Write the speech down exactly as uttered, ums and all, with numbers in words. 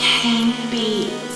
can be.